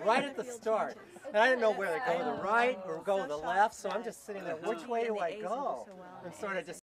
right at the start. And I didn't know whether to go to the right or go to the left, so I'm just sitting there, which way do I go? And sort of just